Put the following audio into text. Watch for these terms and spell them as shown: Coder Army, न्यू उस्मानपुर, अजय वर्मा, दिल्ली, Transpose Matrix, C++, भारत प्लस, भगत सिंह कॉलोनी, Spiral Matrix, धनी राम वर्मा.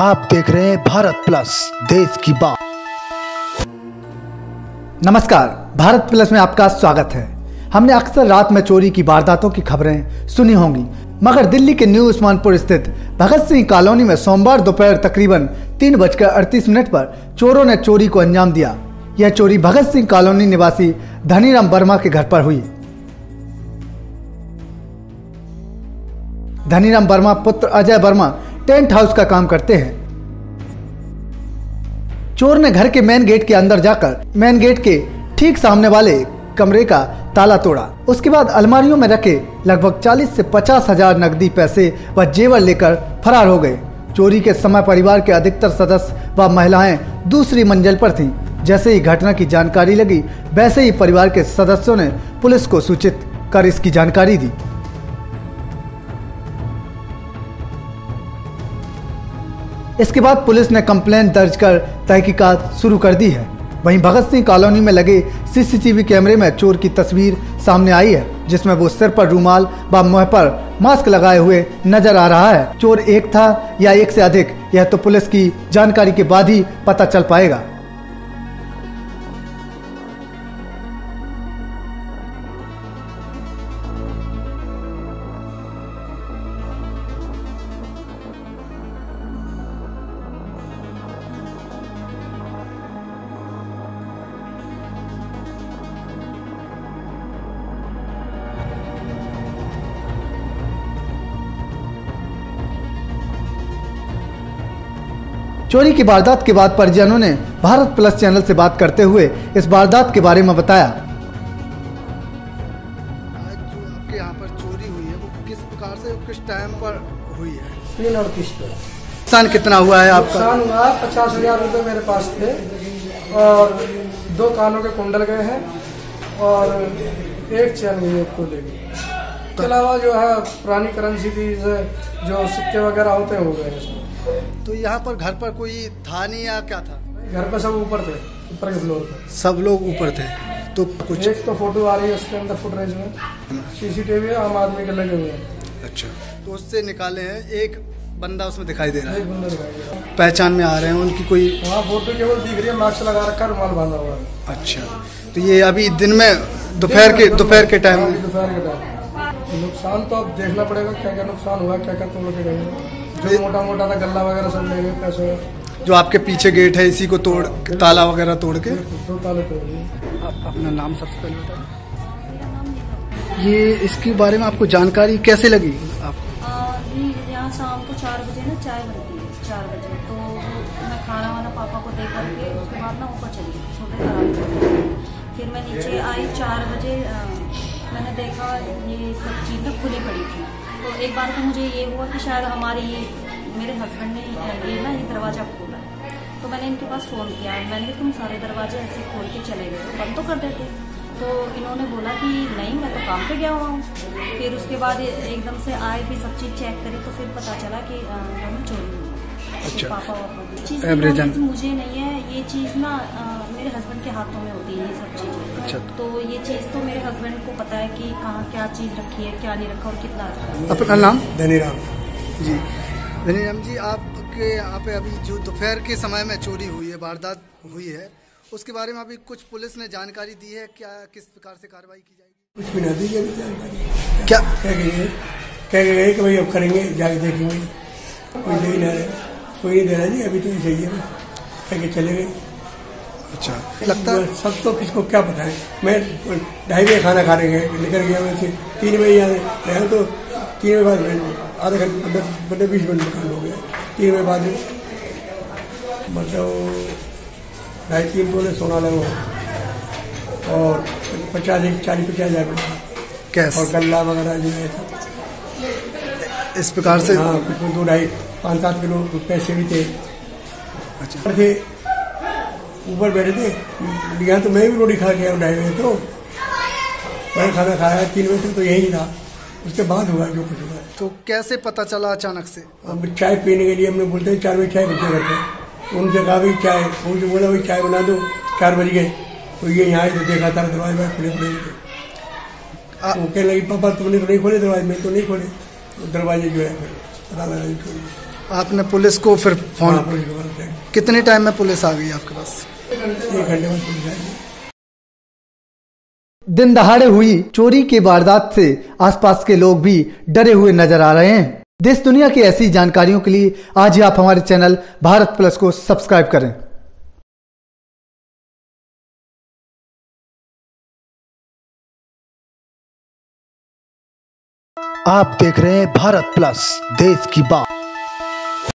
आप देख रहे हैं भारत प्लस, देश की बात। नमस्कार, भारत प्लस में आपका स्वागत है। हमने अक्सर रात में चोरी की वारदातों की खबरें सुनी होंगी, मगर दिल्ली के न्यू उस्मानपुर स्थित भगत सिंह कॉलोनी में सोमवार दोपहर तकरीबन 3:38 पर चोरों ने चोरी को अंजाम दिया। यह चोरी भगत सिंह कॉलोनी निवासी धनी राम वर्मा के घर पर हुई। धनी राम वर्मा पुत्र अजय वर्मा टेंट हाउस का काम करते हैं। चोर ने घर के मेन गेट के अंदर जाकर मेन गेट के ठीक सामने वाले कमरे का ताला तोड़ा। उसके बाद अलमारियों में रखे लगभग 40 से 50 हजार नकदी पैसे व जेवर लेकर फरार हो गए। चोरी के समय परिवार के अधिकतर सदस्य व महिलाएं दूसरी मंजिल पर थीं। जैसे ही घटना की जानकारी लगी, वैसे ही परिवार के सदस्यों ने पुलिस को सूचित कर इसकी जानकारी दी। इसके बाद पुलिस ने कंप्लेंट दर्ज कर तहकीकात शुरू कर दी है। वहीं भगत सिंह कॉलोनी में लगे सीसीटीवी कैमरे में चोर की तस्वीर सामने आई है, जिसमें वो सिर पर रुमाल व मुंह पर मास्क लगाए हुए नजर आ रहा है। चोर एक था या एक से अधिक, यह तो पुलिस की जानकारी के बाद ही पता चल पाएगा। चोरी की वारदात के बाद परिजनों ने भारत प्लस चैनल से बात करते हुए इस वारदात के बारे में बताया। आज जो आपके यहाँ पर चोरी हुई है, वो किस प्रकार से, किस टाइम पर हुई है? 3:38 पर। नुकसान कितना हुआ है आपका? नुकसान हुआ 50,000 रुपये मेरे पास थे और 2 कानों के कुंडल गए हैं और 1 चैन गई को ले गई। इसके अलावा जो है पुरानी करेंसी थी, जो सिक्के वगैरह होते हैं, हो गए। तो यहाँ पर घर पर कोई था नहीं या क्या था? घर पर सब ऊपर थे, ऊपर के फ्लोर पर सब लोग ऊपर थे। तो कुछ एक तो फोटो आ रही है उसके अंदर, फुटेज में सीसीटीवी आम आदमी के लगे हुए हैं। अच्छा, तो उससे निकाले हैं, एक बंदा उसमें दिखाई दे रहा है, एक बंदा दिखाई दे रहा है। पहचान में आ रहे हैं उनकी कोई? हाँ, फोटो केवल दिख रही है, मास्क लगा रखा, रुमाल बांधा हुआ है। अच्छा, तो ये अभी दिन में दोपहर के टाइम में नुकसान तो अब देखना पड़ेगा क्या क्या नुकसान हुआ, क्या क्या तोड़ के गए। जो मोटा मोटा था गल्ला वगैरह सब ले गए, पैसे। जो आपके पीछे गेट है, इसी को तोड़, ताला वगैरह तोड़ के 2 ताले तोड़ दिए। अपना नाम सबसे पहले बताइए। ये इसके बारे में आपको जानकारी कैसे लगी? आपको यहाँ शाम को 4 बजे ना चाय बनती है, 4 बजे तो मैं खाना वाना पापा को दे करके उसके बाद ना ऊपर चली गई। फिर मैं नीचे आई 4 बजे, मैंने देखा ये सब चीज़ ना खुली पड़ी थी। तो एक बार तो मुझे ये हुआ कि शायद हमारे ये मेरे हस्बैंड ने ये ना ये दरवाज़ा खोला। तो मैंने इनके पास फ़ोन किया, मैंने कहा तुम सारे दरवाजे ऐसे खोल के चले गए, बंद तो कर देते। तो इन्होंने बोला कि नहीं, मैं तो काम पे गया हुआ हूँ। फिर उसके बाद एकदम से आए, भी सब चीज़ चेक करी, तो फिर पता चला कि हम चोरी हुई। अच्छा, पापा मुझे नहीं है ये चीज़ ना, मेरे हस्बैंड के हाथों में होती है ये सब चीज़ें। अच्छा, तो ये चीज़ तो मेरे हस्बैंड को पता है कि कहाँ क्या चीज़ रखी है, क्या नहीं रखा और कितना रखा। अपना नाम? धनी राम जी। धनी राम जी, आपके यहाँ पे अभी जो दोपहर के समय में चोरी हुई है, वारदात हुई है, उसके बारे में अभी कुछ पुलिस ने जानकारी दी है? क्या, किस प्रकार से कार्रवाई की जाएगी? कुछ भी नहीं दी जानकारी। क्या कह गए कि भाई अब करेंगे, जाके देखेंगे। कोई नहीं दे रहा जी, अभी तो सही है, कह के चले गए। अच्छा, लगता है सब तो किसको क्या पता है। मैं 2:30 बजे खाना खाने गए, निकल गया वैसे 3 बजे यहाँ रहा, तो 3 बजे बाद आधा घंटे 15-20 मिनट में काम हो गया। 3 बजे बाद मतलब 2.5-3 बोले सोना लगा और 40-50 हजार कैश और गल्ला वगैरह जो है सब इस प्रकार से। हाँ, कुछ 2-2.5-5-7 किलो पैसे भी थे। अच्छा, थे ऊपर बैठे थे, यहाँ तो मैं भी रोटी खा गया 2:30 बजे, तो मैंने खाना खाया 3 बजे तो यही था। उसके बाद हुआ जो कुछ हुआ। तो कैसे पता चला अचानक से? अब चाय पीने के लिए हमने बोलते हैं 4 बजे चाय बनते करते हैं, तो उनसे कहा भाई चाय, उनसे बोला भाई चाय बना दो, 4 बज गए। तो ये यहाँ तो देखा था दरवाजे खुले पड़े थे, वो कहने लगी पापा तुमने तो नहीं खोले दरवाजे? में तो नहीं खोले। दरवाजे जो है पता लगा आपने पुलिस को फिर फोन कितने टाइम में पुलिस आ गई आपके पास? 1 घंटे में पुलिस आई। दिन दहाड़े हुई चोरी के वारदात से आसपास के लोग भी डरे हुए नजर आ रहे हैं। देश दुनिया की ऐसी जानकारियों के लिए आज ही आप हमारे चैनल भारत प्लस को सब्सक्राइब करें। आप देख रहे हैं भारत प्लस, देश की बात।